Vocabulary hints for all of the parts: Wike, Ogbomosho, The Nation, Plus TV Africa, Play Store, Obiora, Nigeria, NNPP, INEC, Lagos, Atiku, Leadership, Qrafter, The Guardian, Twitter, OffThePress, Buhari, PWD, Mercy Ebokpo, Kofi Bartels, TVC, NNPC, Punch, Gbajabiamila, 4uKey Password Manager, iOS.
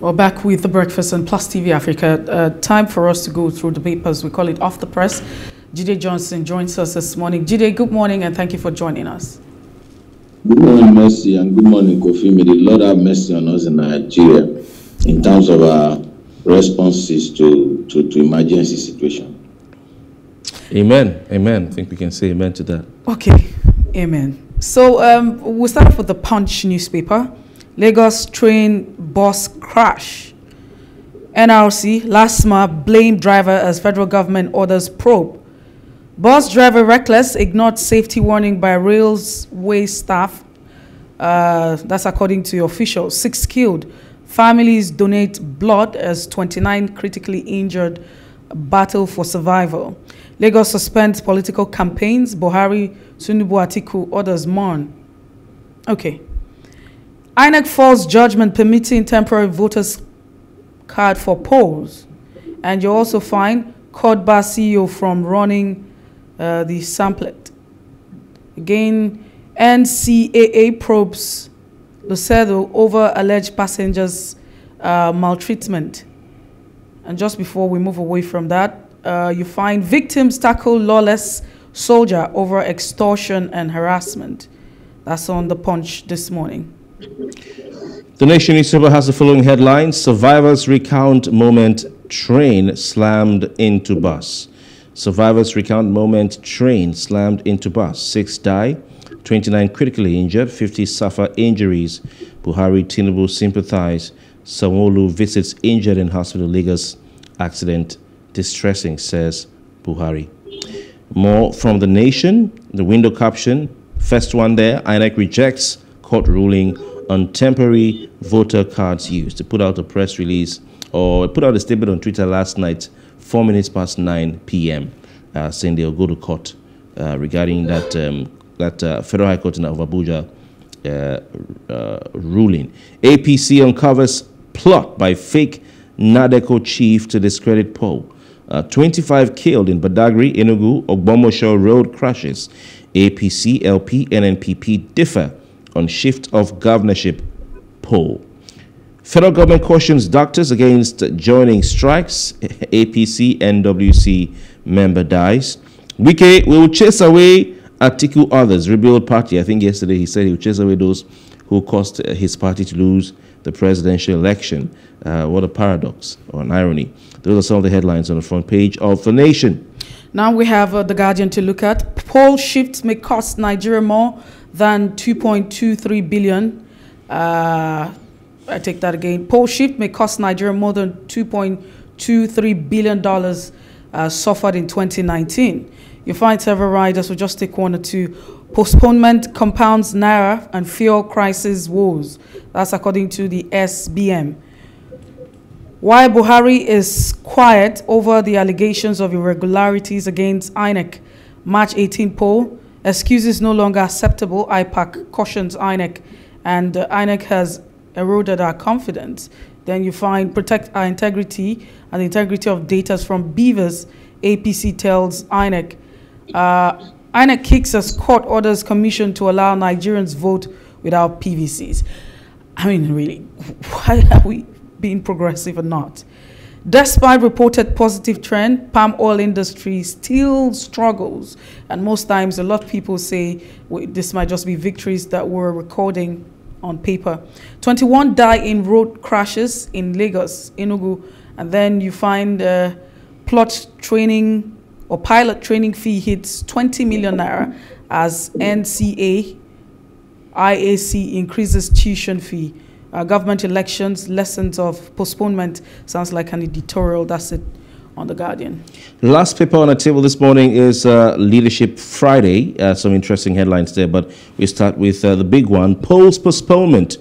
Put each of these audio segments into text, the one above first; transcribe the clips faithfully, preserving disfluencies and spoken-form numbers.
We're back with The Breakfast on Plus T V Africa. Uh, time for us to go through the papers. We call it Off the Press. Jide Johnson joins us this morning. Jide, good morning and thank you for joining us. Good morning, Mercy, and good morning, Kofi. May the Lord have mercy on us in Nigeria in terms of our responses to, to, to emergency situation. Amen. Amen. I think we can say amen to that. Okay. Amen. So um, we'll start off with the Punch newspaper. Lagos train bus crash. N R C, LASMA blame driver as federal government orders probe. Bus driver reckless, ignored safety warning by railway staff. Uh, that's according to officials. Six killed. Families donate blood as twenty-nine critically injured battle for survival. Lagos suspends political campaigns. Buhari, Tinubu, Atiku, others mourn. Okay. I N E C falls judgment permitting temporary voters card for polls. And you also find Kodba C E O from running uh, the samplet. Again, N C A A probes Lucedo over alleged passengers' uh, maltreatment. And just before we move away from that, uh, you find victims tackle lawless soldier over extortion and harassment. That's on the Punch this morning. The Nation newspaper has the following headlines. Survivors recount moment train slammed into bus. Survivors recount moment train slammed into bus. Six die. twenty-nine critically injured, fifty suffer injuries. Buhari, Tinubu sympathize. Shomolu visits injured in hospital. Lagos accident distressing, says Buhari. More from The Nation. The window caption, first one there, I N E C rejects court ruling on temporary voter cards used. They put out a press release, or put out a statement on Twitter last night, four minutes past nine p m, uh, saying they'll go to court uh, regarding that um, that uh, Federal High Court in Abuja uh, uh, ruling. A P C uncovers plot by fake Nadeco chief to discredit poll. Uh, twenty-five killed in Badagri, Enugu, Ogbomosho road crashes. A P C, L P, N N P P differ on shift of governorship poll. Federal government cautions doctors against joining strikes. A P C, N W C member dies. Wike will chase away Atiku others, rebuild party. I think yesterday he said he would chase away those who caused his party to lose the presidential election. Uh, what a paradox or an irony. Those are some of the headlines on the front page of The Nation. Now we have uh, The Guardian to look at. Poll shifts may cost Nigeria more than two point two three billion. Uh, I take that again. Poll shift may cost Nigeria more than two point two three billion dollars uh, suffered in twenty nineteen. You find several riders will just take one or two. Postponement compounds Naira and fuel crisis woes. That's according to the S B M. Why Buhari is quiet over the allegations of irregularities against I N E C. March eighteenth poll. Excuses no longer acceptable. I PAC cautions I N E C. And uh, I N E C has eroded our confidence. Then you find protect our integrity and the integrity of data from beavers. A P C tells I N E C. Uh, I N E C kicks as court orders commission to allow Nigerians vote without P V Cs. I mean, really, why are we being progressive or not? Despite reported positive trend, palm oil industry still struggles. And most times, a lot of people say well, this might just be victories that we're recording on paper. twenty-one die in road crashes in Lagos, Enugu. And then you find uh, plot training or pilot training fee hits twenty million naira as N C A I A C increases tuition fee. Uh, government elections, lessons of postponement. Sounds like an editorial. That's it on The Guardian. Last paper on the table this morning is uh, Leadership Friday. Uh, some interesting headlines there, but we start with uh, the big one. Polls postponement.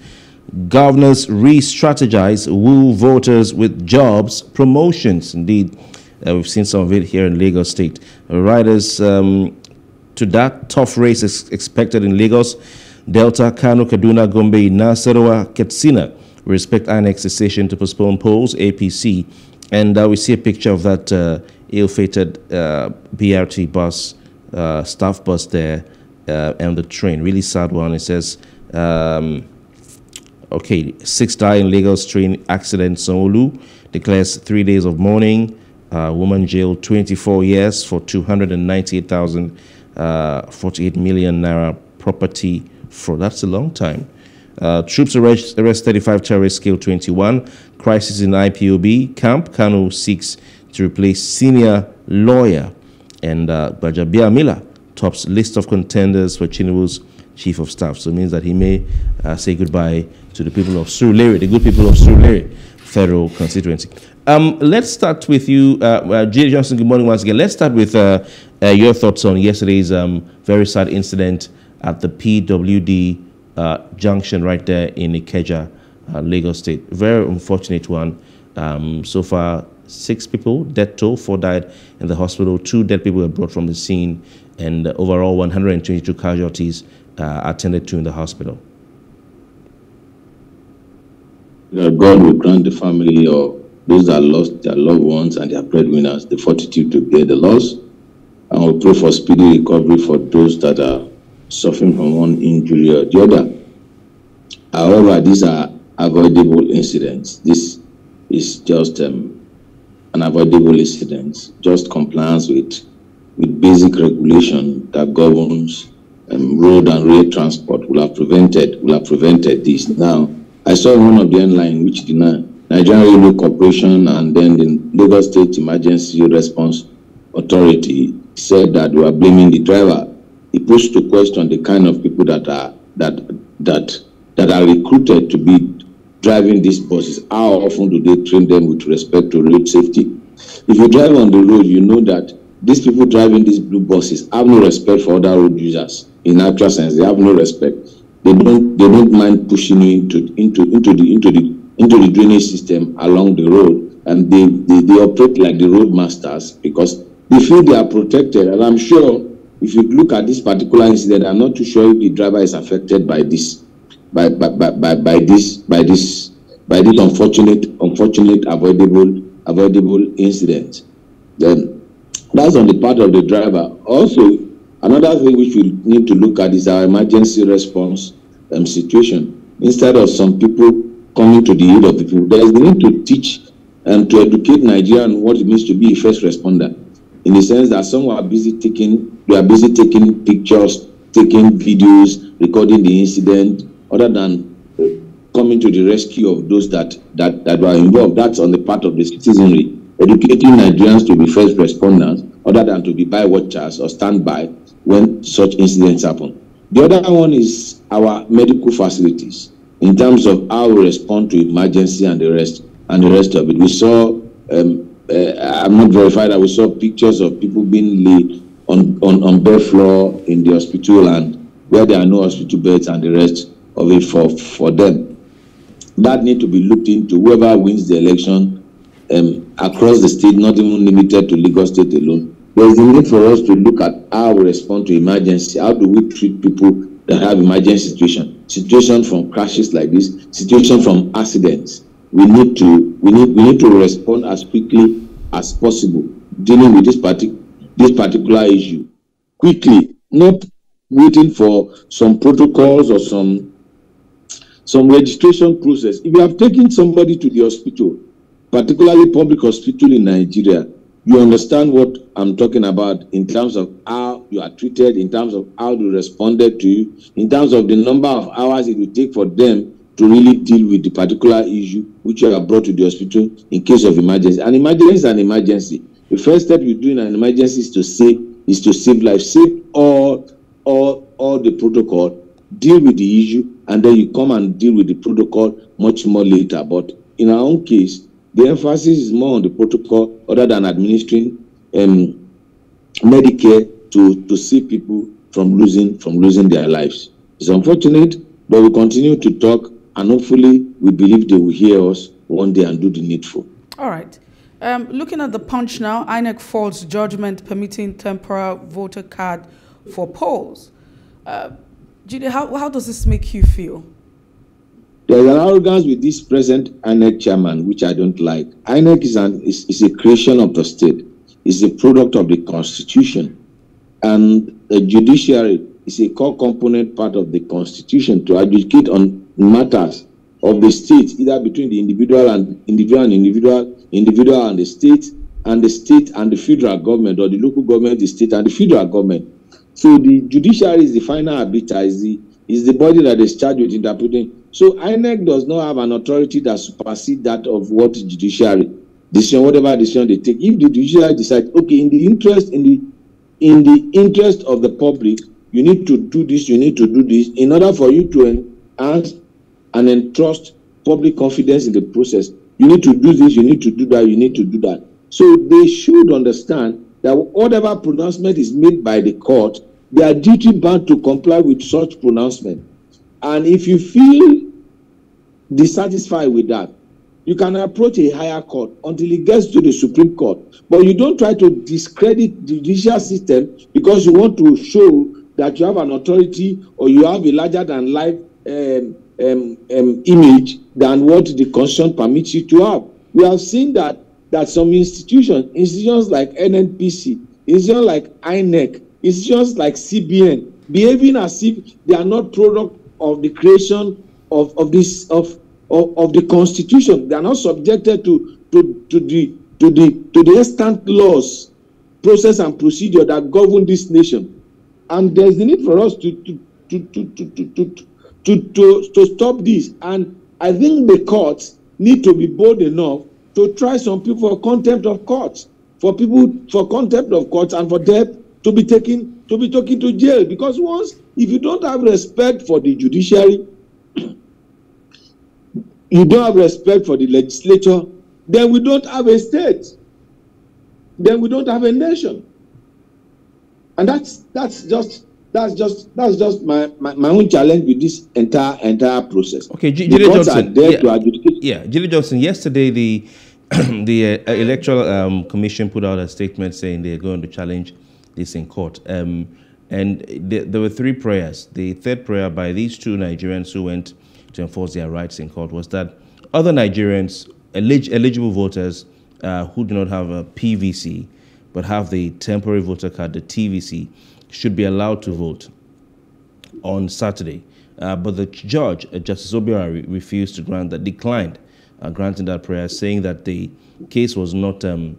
Governors re-strategize, woo voters with jobs, promotions. Indeed. Uh, we've seen some of it here in Lagos State. Riders um, to that tough race is expected in Lagos, Delta, Kano, Kaduna, Gombe, Nasarawa, Katsina. We respect I N E C's decision to postpone polls, A P C. And uh, we see a picture of that uh, ill-fated uh, B R T bus, uh, staff bus there, uh, and the train. Really sad one. It says, um, Okay, six die in Lagos train accident. Shomolu declares three days of mourning. Uh, woman jailed twenty-four years for two hundred ninety-eight thousand forty-eight million naira property fraud. That's a long time. Uh, troops arrest, arrest thirty-five terrorists, killed twenty-one. Crisis in I P O B camp. Kanu seeks to replace senior lawyer. And uh, Gbajabiamila Miller tops list of contenders for Tinubu's chief of staff. So it means that he may uh, say goodbye to the people of Surulere, the good people of Surulere federal constituency. Um, let's start with you, uh, uh, Jide Johnson. Good morning once again. Let's start with uh, uh, your thoughts on yesterday's um, very sad incident at the P W D uh, junction right there in Ikeja, uh, Lagos State. Very unfortunate one. Um, so far, six people, death toll, four died in the hospital. Two dead people were brought from the scene, and uh, overall, one hundred twenty-two casualties uh, attended to in the hospital. Yeah, God will grant the family of those that lost their loved ones and their breadwinners the fortitude to bear the loss. And we pray for speedy recovery for those that are suffering from one injury or the other. However, these are avoidable incidents. This is just um, an avoidable incident, just compliance with, with basic regulation that governs um, road and rail transport will have prevented, will have prevented this. Now, I saw one of the online which did not Nigerian Railway Corporation and then the Lagos State Emergency Response Authority said that we are blaming the driver. It puts to question the kind of people that are that that that are recruited to be driving these buses. How often do they train them with respect to road safety? If you drive on the road, you know that these people driving these blue buses have no respect for other road users. In actual sense, they have no respect. They don't they don't mind pushing you into into into the into the into the drainage system along the road, and they, they, they operate like the roadmasters because they feel they are protected. And I'm sure if you look at this particular incident, I'm not too sure if the driver is affected by this by by by, by, by this by this by this unfortunate unfortunate avoidable avoidable incident. Then that's on the part of the driver. Also, another thing which we need to look at is our emergency response um, situation. Instead of some people coming to the aid of the people, there is the need to teach and to educate Nigerians what it means to be a first responder, in the sense that some are busy taking, we are busy taking pictures, taking videos, recording the incident, other than coming to the rescue of those that that that were involved. That's on the part of the citizenry, educating Nigerians to be first responders, other than to be by watchers or stand by when such incidents happen. The other one is our medical facilities, in terms of how we respond to emergency and the rest and the rest of it. We saw, um, uh, I'm not verified, I we saw pictures of people being laid on, on, on bed floor in the hospital and where there are no hospital beds and the rest of it for, for them. That need to be looked into. Whoever wins the election um, across the state, not even limited to Lagos State alone, there's the need for us to look at how we respond to emergency. How do we treat people that have emergency situation? Situation from crashes like this, situation from accidents. We need to we need we need to respond as quickly as possible, dealing with this partic this particular issue quickly, not waiting for some protocols or some some registration process. If you have taken somebody to the hospital, particularly public hospital in Nigeria, you understand what I'm talking about in terms of how you are treated, in terms of how they responded to you, in terms of the number of hours it will take for them to really deal with the particular issue which you are brought to the hospital in case of emergency. An emergency is an emergency. The first step you do in an emergency is to save, is to save life. Save all, all, all the protocol, deal with the issue, and then you come and deal with the protocol much more later. But in our own case, the emphasis is more on the protocol other than administering um, Medicare to, to save people from losing from losing their lives. It's unfortunate, but we continue to talk, and hopefully we believe they will hear us one day and do the needful. All right. Um, looking at the Punch now, I N E C falls judgment permitting temporary voter card for polls. Uh, Jide, how, how does this make you feel? There's an arrogance with this present I N E C chairman, which I don't like. I N E C is, an, is, is a creation of the state. It's a product of the constitution. And the judiciary is a core component part of the constitution to adjudicate on matters of the state, either between the individual and individual and individual, individual and the state, and the state and the federal government, or the local government, the state and the federal government. So the judiciary is the final arbiter, is the, is the body that is charged with interpreting. So I N E C does not have an authority that supersedes that of what judiciary decision, whatever decision they take. If the judiciary decides, okay, in the interest in the in the interest of the public, you need to do this, you need to do this, in order for you to enhance and entrust public confidence in the process, you need to do this, you need to do that, you need to do that. So they should understand that whatever pronouncement is made by the court, they are duty bound to comply with such pronouncement. And if you feel dissatisfied with that, you can approach a higher court until it gets to the Supreme Court. But you don't try to discredit the judicial system because you want to show that you have an authority or you have a larger than life um, um, um, image than what the Constitution permits you to have. We have seen that that some institutions, institutions like N N P C, institutions like I N E C, institutions like C B N, behaving as if they are not product of the creation of, of this of, of of the Constitution. They are not subjected to to to the to the to the extant laws, process and procedure that govern this nation. And there's the need for us to to to to to to to, to, to stop this. And I think the courts need to be bold enough to try some people for contempt of courts, for people for contempt of courts and for death to be taken to be taken to jail. Because once, if you don't have respect for the judiciary, you don't have respect for the legislature, then we don't have a state. Then we don't have a nation. And that's that's just that's just that's just my, my, my own challenge with this entire entire process. Okay, J Jide Johnson. Yeah, yeah, Jide Johnson. Yesterday, the the uh, Electoral um, Commission put out a statement saying they're going to challenge this in court. Um, and th there were three prayers. The third prayer by these two Nigerians who went to enforce their rights in court was that other Nigerians, elig eligible voters uh, who do not have a P V C but have the temporary voter card, the T V C, should be allowed to vote on Saturday. Uh, but the judge, uh, Justice Obiora, re refused to grant that, declined uh, granting that prayer, saying that the case was not, um,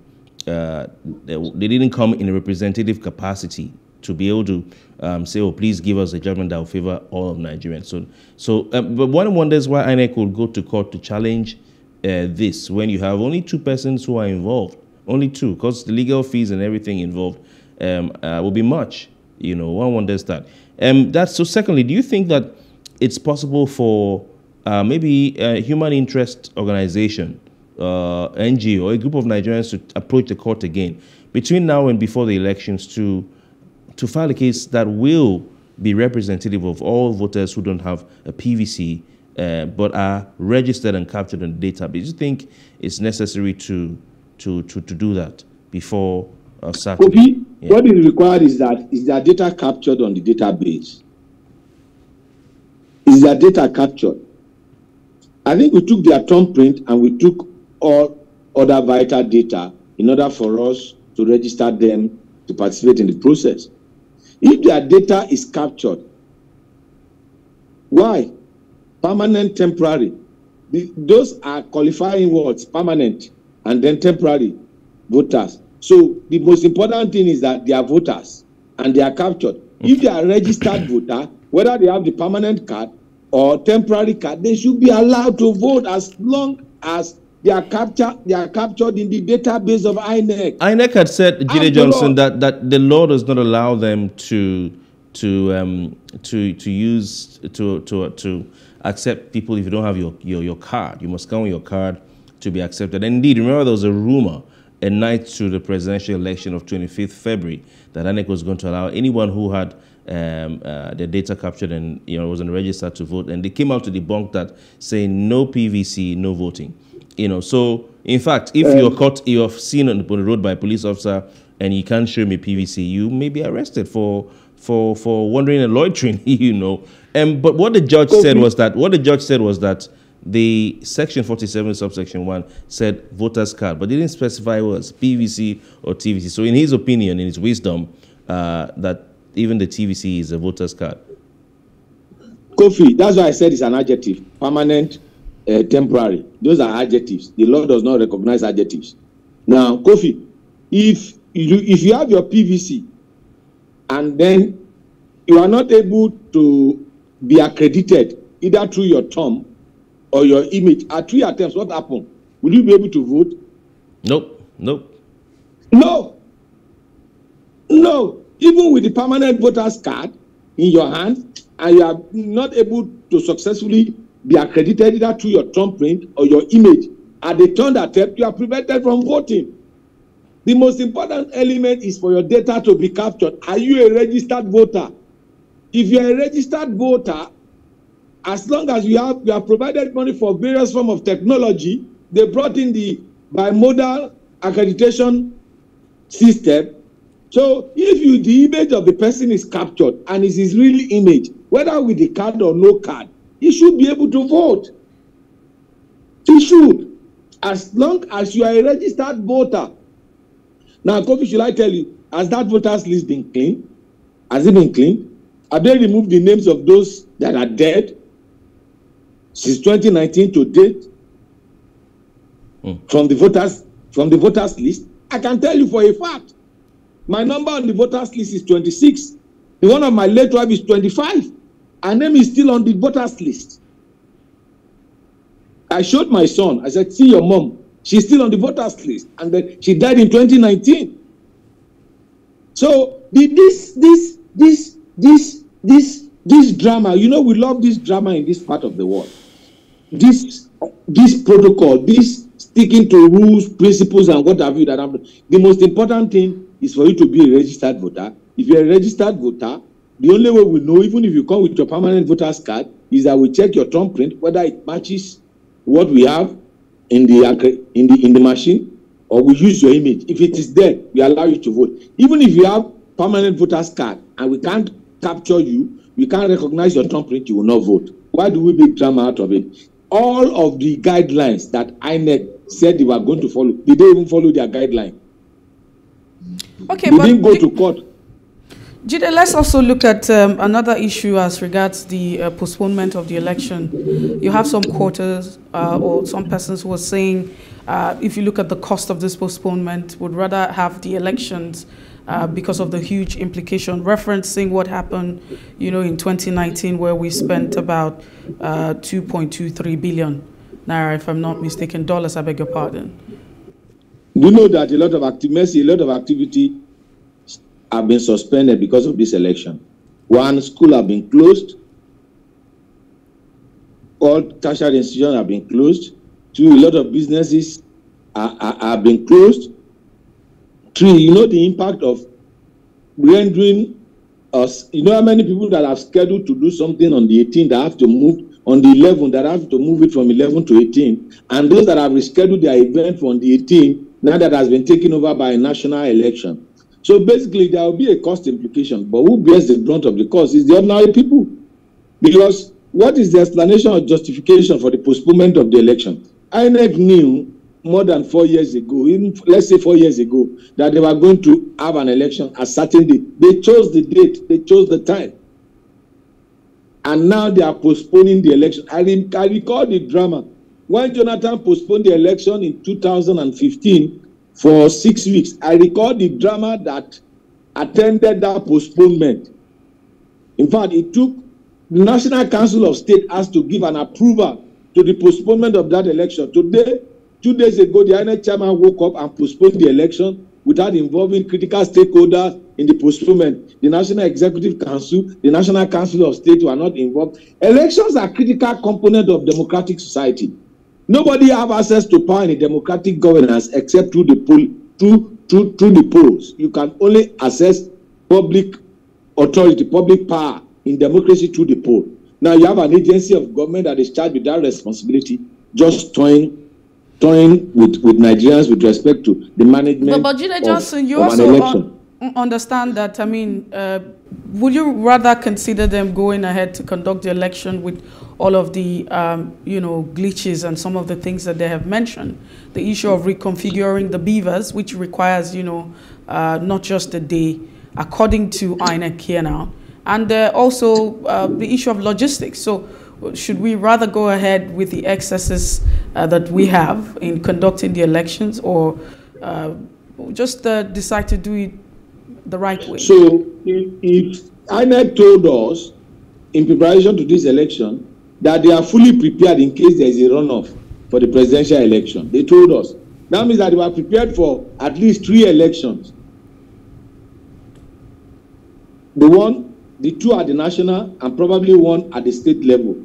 uh, they, they didn't come in a representative capacity to be able to um, say, oh, please give us a judgment that will favor all of Nigerians. So, so uh, but one wonders why I N E C would go to court to challenge uh, this when you have only two persons who are involved, only two, because the legal fees and everything involved um, uh, will be much. You know, one wonders that. Um, that's, so secondly, do you think that it's possible for uh, maybe a human interest organization, uh, N G O, or a group of Nigerians to approach the court again between now and before the elections to to file a case that will be representative of all voters who don't have a P V C uh, but are registered and captured on the database? Do you think it's necessary to to to, to do that before uh, Saturday? Kofi, yeah. What is required is that is their data captured on the database? Is their data captured? I think we took their thumbprint and we took all other vital data in order for us to register them to participate in the process. If their data is captured, why? Permanent, temporary. The, those are qualifying words, permanent and then temporary voters. So the most important thing is that they are voters and they are captured. Okay. If they are registered voter, whether they have the permanent card or temporary card, they should be allowed to vote as long as They are captured. They are captured in the database of I N E C. I N E C had said, Jide Johnson, that that the law does not allow them to to um, to to use to to to accept people if you don't have your your, your card. You must come with your card to be accepted. And indeed, remember there was a rumor a night to the presidential election of twenty-fifth February that I N E C was going to allow anyone who had um, uh, their data captured and you know wasn't registered to vote. And they came out to debunk that, saying no P V C, no voting. You know, so in fact, if um, you're caught, you're seen on the road by a police officer, and you can't show me P V C, you may be arrested for for for wandering and loitering. You know, and um, but what the judge said was that what the judge said was that the section forty-seven subsection one said voters card, but they didn't specify it was P V C or T V C. So in his opinion, in his wisdom, uh, that even the T V C is a voters card. Kofi, that's why I said it's an adjective, permanent, uh, temporary. Those are adjectives. The law does not recognize adjectives. Now, Kofi, if you, if you have your P V C and then you are not able to be accredited either through your term or your image, at three attempts, what happened? Will you be able to vote? Nope. Nope. No. No. Even with the permanent voter's card in your hand, and you are not able to successfully be accredited either through your thumbprint or your image, at the third attempt, you are prevented from voting. The most important element is for your data to be captured. Are you a registered voter? If you are a registered voter, as long as you have you have provided money for various forms of technology, they brought in the bimodal accreditation system. So if you, the image of the person is captured and it's his real image, whether with the card or no card, he should be able to vote. He should, as long as you are a registered voter. Now, Kofi, should I tell you, has that voters list been cleaned? Has it been cleaned? Have they removed the names of those that are dead since twenty nineteen to date mm. from the voters from the voters list? I can tell you for a fact. My number on the voters list is twenty-six. The one of my late wife is twenty-five. Her name is still on the voters list. I showed my son. I said, see your mom. She's still on the voters list. And then she died in twenty nineteen. So the, this, this, this, this, this, this drama, you know, we love this drama in this part of the world. This, this protocol, this sticking to rules, principles, and what have you. That I'm, the most important thing is for you to be a registered voter. If you're a registered voter, the only way we know, even if you come with your permanent voter's card, is that we check your thumbprint, whether it matches what we have in the in the in the machine, or we use your image. If it is there, we allow you to vote. Even if you have permanent voter's card and we can't capture you, we can't recognize your thumbprint, you will not vote. Why do we make drama out of it? All of the guidelines that I N E C said they were going to follow, did they even follow their guideline? Okay, they but didn't go to court. Jide, let's also look at um, another issue as regards the uh, postponement of the election. You have some quarters uh, or some persons who are saying uh, if you look at the cost of this postponement, would rather have the elections uh, because of the huge implication, referencing what happened, you know, in twenty nineteen, where we spent about uh, two point two three billion naira, if I'm not mistaken, dollars, I beg your pardon. We know that a lot of activity, a lot of activity have been suspended because of this election. One, school have been closed. All tertiary institutions have been closed. Two, a lot of businesses are, are, have been closed. Three, you know the impact of rendering us. You know how many people that have scheduled to do something on the eighteenth that have to move on the eleventh, that have to move it from eleven to eighteen, and those that have rescheduled their event from the eighteenth, now that has been taken over by a national election. So basically, there will be a cost implication, but who bears the brunt of the cost is the ordinary people. Because what is the explanation or justification for the postponement of the election? I N E C knew more than four years ago, even let's say four years ago, that they were going to have an election at a certain date. They chose the date, they chose the time. And now they are postponing the election. I, I recall the drama. When Jonathan postponed the election in two thousand fifteen, for six weeks, I recall the drama that attended that postponement. In fact, it took the National Council of State as to give an approval to the postponement of that election. Today, two days ago, the I N E C chairman woke up and postponed the election without involving critical stakeholders in the postponement. The National Executive Council, the National Council of State were not involved. Elections are a critical component of democratic society. Nobody have access to power in a democratic governance except through the poll, through, through, through the polls. You can only access public authority, public power in democracy through the poll. Now you have an agency of government that is charged with that responsibility, just toying, toying with, with Nigerians with respect to the management. But, but Jide Johnson, you also un understand that. I mean, uh, would you rather consider them going ahead to conduct the election with all of the, um, you know, glitches and some of the things that they have mentioned? The issue of reconfiguring the beavers, which requires, you know, uh, not just a day, according to I N E C here now, and uh, also uh, the issue of logistics. So should we rather go ahead with the excesses uh, that we have in conducting the elections, or uh, just uh, decide to do it the right way? So if, if I N E C told us in preparation to this election that they are fully prepared in case there is a runoff for the presidential election, they told us, that means that they were prepared for at least three elections. The one, the two at the national, and probably one at the state level.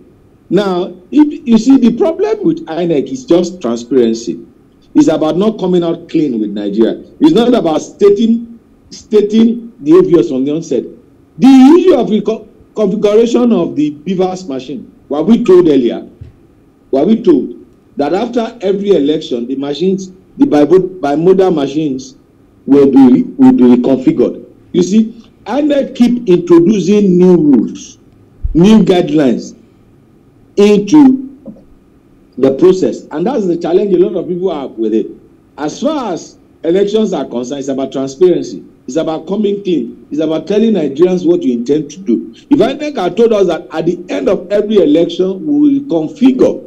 Now, if you see, the problem with I N E C is just transparency. It's about not coming out clean with Nigeria. It's not about stating stating the obvious on the onset. The issue of the configuration of the Beavers machine, what we told earlier, what we told, that after every election, the machines, the bimodal machines will be, will be reconfigured. You see, I N E C keep introducing new rules, new guidelines into the process. And that's the challenge a lot of people have with it. As far as elections are concerned, it's about transparency. It's about coming clean. It's about telling Nigerians what you intend to do. If I N E C had told us that at the end of every election, we will configure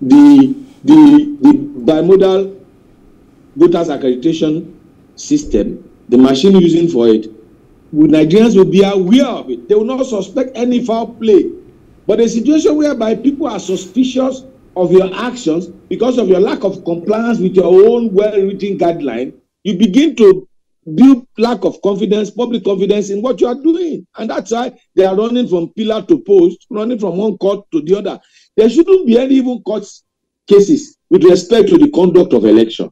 the, the, the bimodal voters accreditation system, the machine using for it, Nigerians will be aware of it. They will not suspect any foul play. But a situation whereby people are suspicious of your actions because of your lack of compliance with your own well-written guideline, you begin to build lack of confidence, public confidence in what you are doing. And that's why they are running from pillar to post, running from one court to the other. There shouldn't be any even court cases with respect to the conduct of election.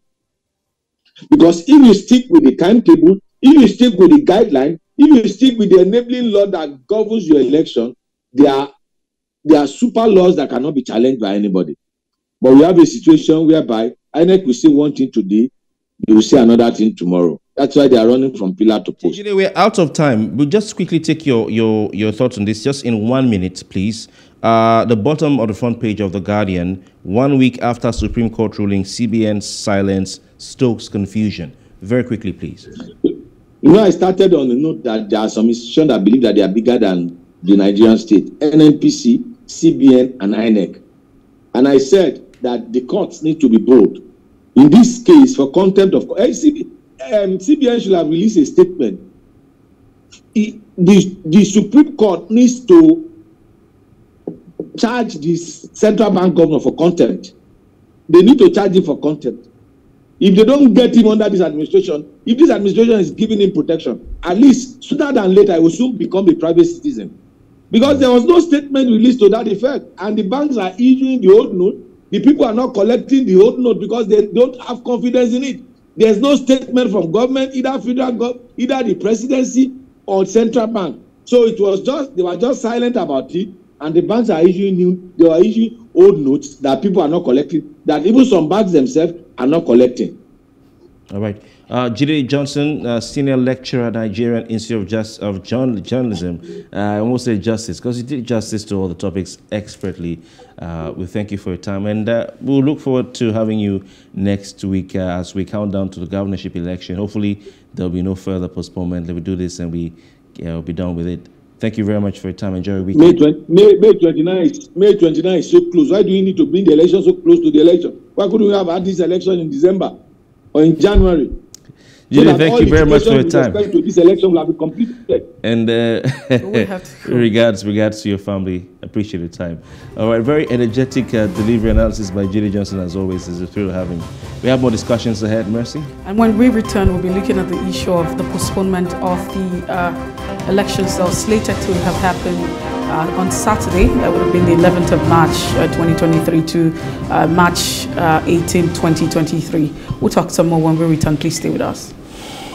Because if you stick with the timetable, if you stick with the guideline, if you stick with the enabling law that governs your election, there are, there are super laws that cannot be challenged by anybody. But we have a situation whereby I N E C will say one thing today, they will say another thing tomorrow. That's why they are running from pillar to post. Jide, we're out of time. We'll just quickly take your, your, your thoughts on this, just in one minute, please. Uh, the bottom of the front page of The Guardian, one week after Supreme Court ruling, C B N silence stokes confusion. Very quickly, please. You know, I started on the note that there are some institutions that believe that they are bigger than the Nigerian state. N N P C, C B N, and I N E C. And I said that the courts need to be bold. In this case, for contempt of court, Um, C B N should have released a statement. It, the, the Supreme Court needs to charge the central bank governor for contempt. They need to charge him for contempt. If they don't get him under this administration, if this administration is giving him protection, at least sooner than later, he will soon become a private citizen. Because there was no statement released to that effect, and the banks are issuing the old note. The people are not collecting the old note because they don't have confidence in it. There's no statement from government, either federal gov, either the presidency or central bank. So it was just, they were just silent about it, and the banks are issuing new, they were issuing old notes that people are not collecting, that even some banks themselves are not collecting. All right. Uh, Jide Johnson, uh, senior lecturer at Nigerian Institute of, Just, of John, Journalism. Uh, I almost say justice, because you did justice to all the topics expertly. Uh, we thank you for your time, and uh, we'll look forward to having you next week uh, as we count down to the governorship election. Hopefully, there'll be no further postponement. Let me do this, and we, yeah, we'll be done with it. Thank you very much for your time. Enjoy your weekend. May twenty-ninth is so close. Why do you need to bring the election so close to the election? Why couldn't we have had this election in December or in January? Jide, so thank you very much for your time. To this election will have been completed. And uh, regards, regards to your family. Appreciate your time. All right, very energetic uh, delivery analysis by Jide Johnson, as always. It's a thrill having. We have more discussions ahead, Mercy. And when we return, we'll be looking at the issue of the postponement of the uh, elections that were slated to have happened uh, on Saturday. That would have been the eleventh of March, uh, twenty twenty-three, to uh, March uh, eighteenth, twenty twenty-three. We'll talk some more when we return. Please stay with us.